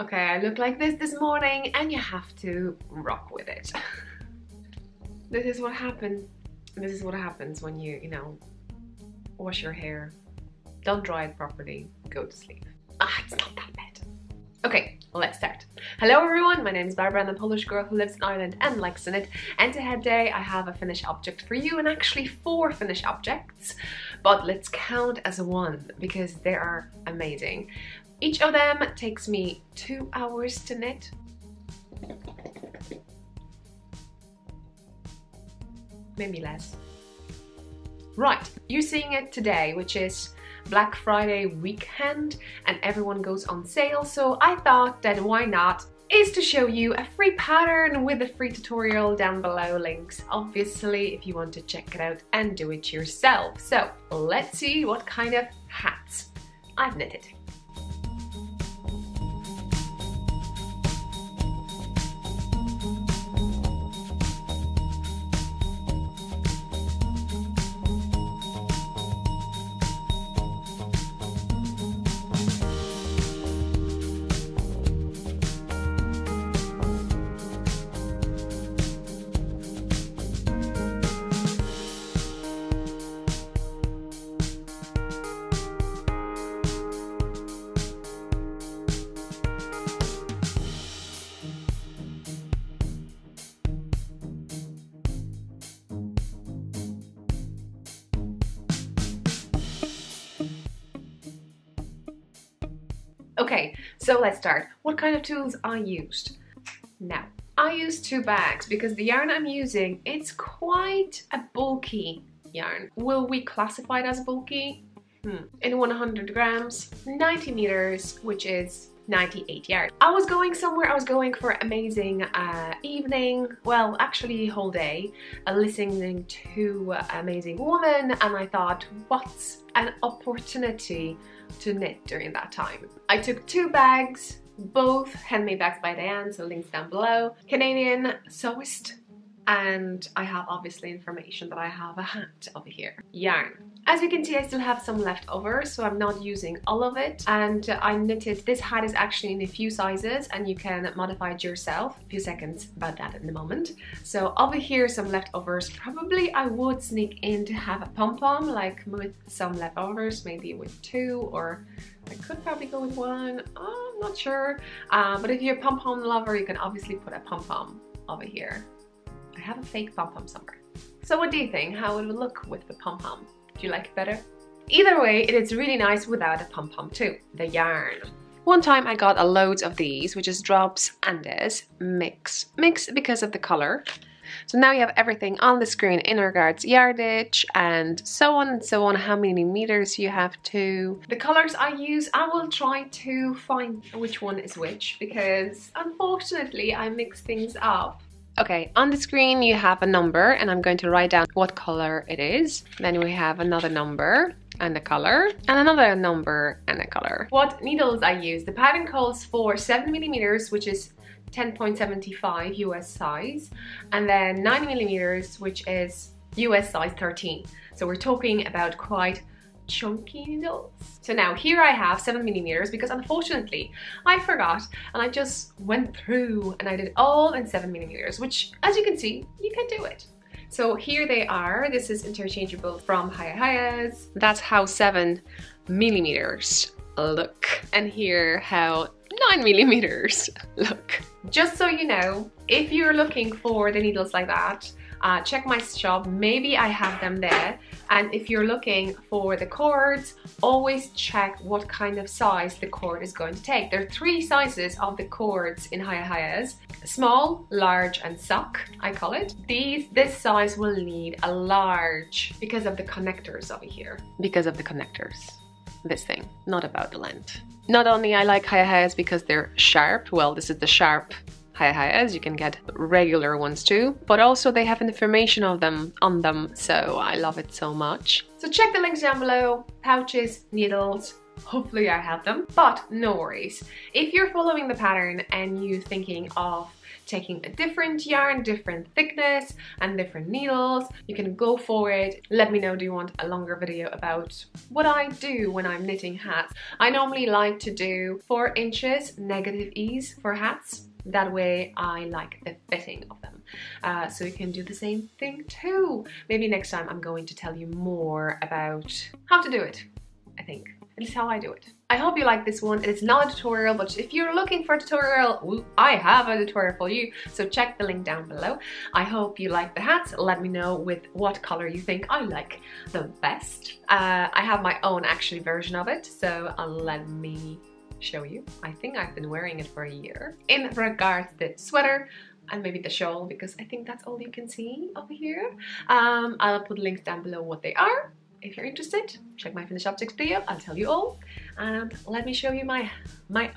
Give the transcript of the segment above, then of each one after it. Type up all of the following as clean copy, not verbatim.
okay, I look like this morning, and you have to rock with it. This is what happens. This is what happens when you, wash your hair, don't dry it properly, go to sleep. It's not that bad. Okay, let's start. Hello everyone, my name is Barbara, I'm a Polish girl who lives in Ireland and likes to knit, and today I have a Finnish object for you, and actually 4 Finnish objects, but let's count as one because they are amazing. Each of them takes me 2 hours to knit. Maybe less. Right, you're seeing it today, which is Black Friday weekend, and everyone goes on sale, so I thought that why not is to show you a free pattern with a free tutorial down below, links obviously if you want to check it out and do it yourself. So let's see what kind of hats I've knitted. Okay, so let's start. What kind of tools I used? Now, I used 2 bags because the yarn I'm using, it's quite a bulky yarn. Will we classify it as bulky? In 100 grams, 90 meters, which is 98 yards. I was going somewhere, I was going for an amazing evening, well actually whole day, listening to amazing woman, and I thought what's an opportunity to knit during that time. I took 2 bags, both handmade bags by Diane, so links down below, Canadian sewist, and I have obviously information that I have a hat over here. Yarn. As you can see, I still have some left over, so I'm not using all of it. And I knitted, this hat is actually in a few sizes and you can modify it yourself. A few seconds about that in a moment. So over here, some leftovers. Probably I would sneak in to have a pom-pom, like with some leftovers, maybe with 2, or I could probably go with 1, I'm not sure. But if you're a pom-pom lover, you can obviously put a pom-pom over here. I have a fake pom-pom somewhere. So what do you think? How would it look with the pom-pom? Do you like it better? Either way, it is really nice without a pom-pom too. The yarn. One time I got a load of these, which is Drops and this Mix. Mix because of the color. So now you have everything on the screen in regards yardage and so on, how many meters you have to. The colors I use, I will try to find which one is which because unfortunately I mix things up. Okay, on the screen you have a number and I'm going to write down what color it is. Then we have another number and a color and another number and a color. What needles I use? The pattern calls for 7 millimeters, which is 10.75 US size, and then 9 millimeters, which is US size 13. So we're talking about quite chunky needles. So now here I have 7 millimeters because unfortunately I forgot and I just went through and I did all in 7 millimeters, which as you can see, you can do it. So here they are. This is interchangeable from HiyaHiyas. That's how 7 millimeters look, and here how 9 millimeters look. Just so you know, if you're looking for the needles like that, check my shop, maybe I have them there. And if you're looking for the cords, always check what kind of size the cord is going to take. There are 3 sizes of the cords in HiyaHiyas: small, large and sock, I call it. This size will need a large because of the connectors over here. Because of the connectors. This thing, not about the length. Not only I like HiyaHiyas because they're sharp, well this is the sharp HiyaHiyas, you can get regular ones too, but also they have information of them on them, so I love it so much. So check the links down below, pouches, needles, hopefully I have them, but no worries. If you're following the pattern and you're thinking of taking a different yarn, different thickness and different needles, you can go for it. Let me know, do you want a longer video about what I do when I'm knitting hats? I normally like to do 4 inches negative ease for hats. That way I like the fitting of them. So you can do the same thing too. Maybe next time I'm going to tell you more about how to do it, I think. At least how I do it. I hope you like this one. It's not a tutorial, but if you're looking for a tutorial, I have a tutorial for you, so check the link down below. I hope you like the hats. Let me know with what color you think I like the best. I have my own actually version of it, so let me show you. I think I've been wearing it for a year. In regards to the sweater, and maybe the shawl, because I think that's all you can see over here. I'll put links down below what they are. If you're interested, check my finished objects video, I'll tell you all. And let me show you my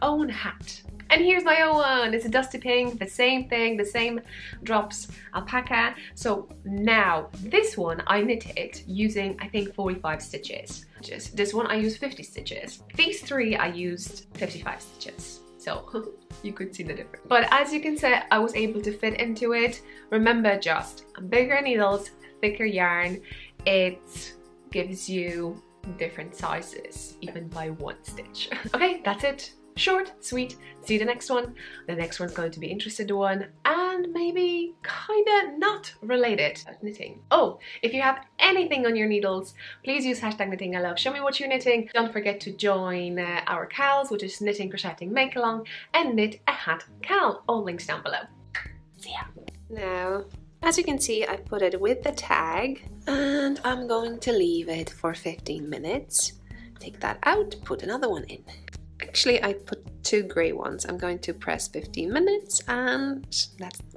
own hat. And here's my own one, it's a dusty pink, the same thing, the same drops alpaca. So now, this one I knitted using, I think, 45 stitches. Just this one I used 50 stitches. These three I used 55 stitches. So you could see the difference. But as you can see, I was able to fit into it. Remember, just bigger needles, thicker yarn. It gives you different sizes, even by one stitch. Okay, that's it. Short, sweet. See the next one. The next one's going to be interested one and maybe kinda not related to knitting. Oh, if you have anything on your needles, please use #KnittingILove. Show me what you're knitting. Don't forget to join our cals, which is knitting, crocheting, make along, and knit a hat cal. All links down below. See ya. Now, as you can see, I put it with the tag and I'm going to leave it for 15 minutes. Take that out, put another one in. Actually, I put two grey ones. I'm going to press 15 minutes and that's